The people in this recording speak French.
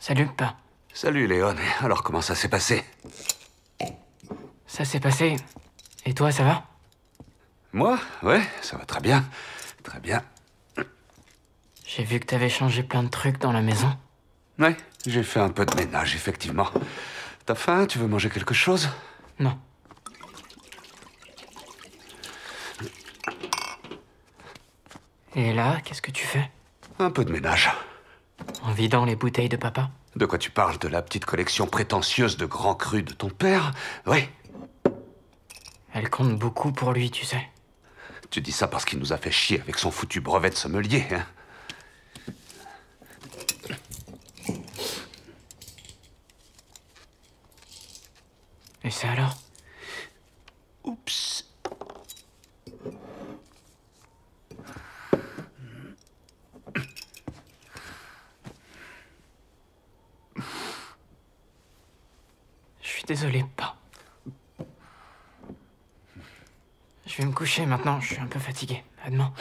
Salut, Lupin. Salut, Léon. Alors, comment ça s'est passé? Ça s'est passé. Et toi, ça va? Moi? Ouais, ça va très bien. Très bien. J'ai vu que t'avais changé plein de trucs dans la maison. Ouais, j'ai fait un peu de ménage, effectivement. T'as faim? Tu veux manger quelque chose? Non. Et là, qu'est-ce que tu fais? Un peu de ménage. En vidant les bouteilles de papa? De quoi tu parles? De la petite collection prétentieuse de grands crus de ton père? Oui. Elle compte beaucoup pour lui, tu sais. Tu dis ça parce qu'il nous a fait chier avec son foutu brevet de sommelier, hein? Et ça alors? Oups. Je suis désolé, pas. Je vais me coucher maintenant, je suis un peu fatigué. À demain.